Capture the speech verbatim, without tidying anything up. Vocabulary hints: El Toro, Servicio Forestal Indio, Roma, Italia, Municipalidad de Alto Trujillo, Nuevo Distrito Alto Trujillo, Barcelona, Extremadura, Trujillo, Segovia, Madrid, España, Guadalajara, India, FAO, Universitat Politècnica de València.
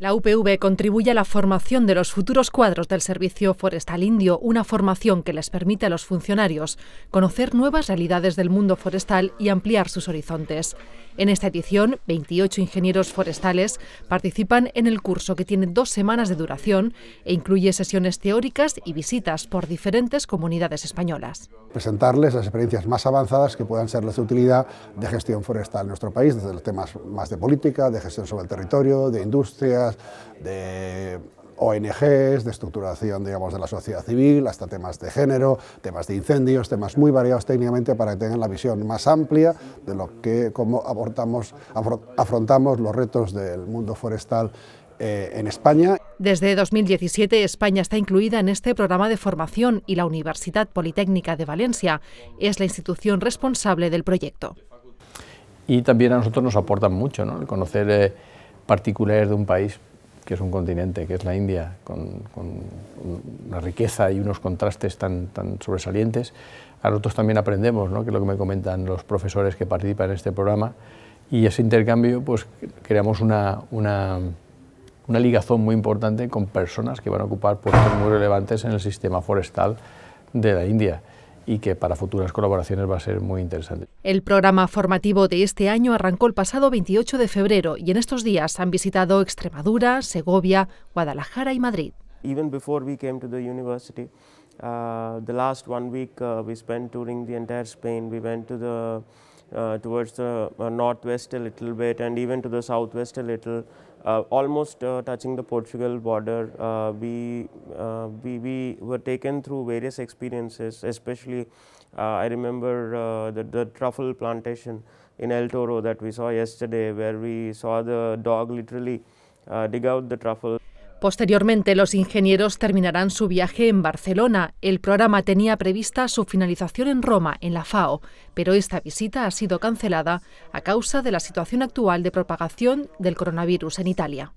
La U P V contribuye a la formación de los futuros cuadros del Servicio Forestal Indio, una formación que les permite a los funcionarios conocer nuevas realidades del mundo forestal y ampliar sus horizontes. En esta edición, veintiocho ingenieros forestales participan en el curso, que tiene dos semanas de duración e incluye sesiones teóricas y visitas por diferentes comunidades españolas. Presentarles las experiencias más avanzadas que puedan serles de utilidad de gestión forestal en nuestro país, desde los temas más de política, de gestión sobre el territorio, de industria, de O N Ges, de estructuración, digamos, de la sociedad civil, hasta temas de género, temas de incendios, temas muy variados técnicamente, para que tengan la visión más amplia de lo que, cómo abordamos, afrontamos los retos del mundo forestal eh, en España. Desde dos mil diecisiete, España está incluida en este programa de formación y la Universitat Politècnica de València es la institución responsable del proyecto. Y también a nosotros nos aportan mucho, ¿no?, el conocer eh, particulares de un país que es un continente, que es la India, con, con una riqueza y unos contrastes tan, tan sobresalientes. A nosotros también aprendemos, ¿no?, que es lo que me comentan los profesores que participan en este programa, y ese intercambio, pues creamos una, una, una ligazón muy importante con personas que van a ocupar puestos muy relevantes en el sistema forestal de la India, y que para futuras colaboraciones va a ser muy interesante. El programa formativo de este año arrancó el pasado veintiocho de febrero y en estos días han visitado Extremadura, Segovia, Guadalajara y Madrid. Even before we came to the university, uh, the last one week uh, we spent touring the entire Spain. We went to the uh, towards the uh, northwest a little bit and even to the southwest a little, uh, almost uh, touching the Portugal border. Uh, we, uh, we we were taken through various experiences, especially uh, I remember uh, the, the truffle plantation in El Toro that we saw yesterday, where we saw the dog literally uh, dig out the truffle. Posteriormente, los ingenieros terminarán su viaje en Barcelona. El programa tenía prevista su finalización en Roma, en la FAO, pero esta visita ha sido cancelada a causa de la situación actual de propagación del coronavirus en Italia.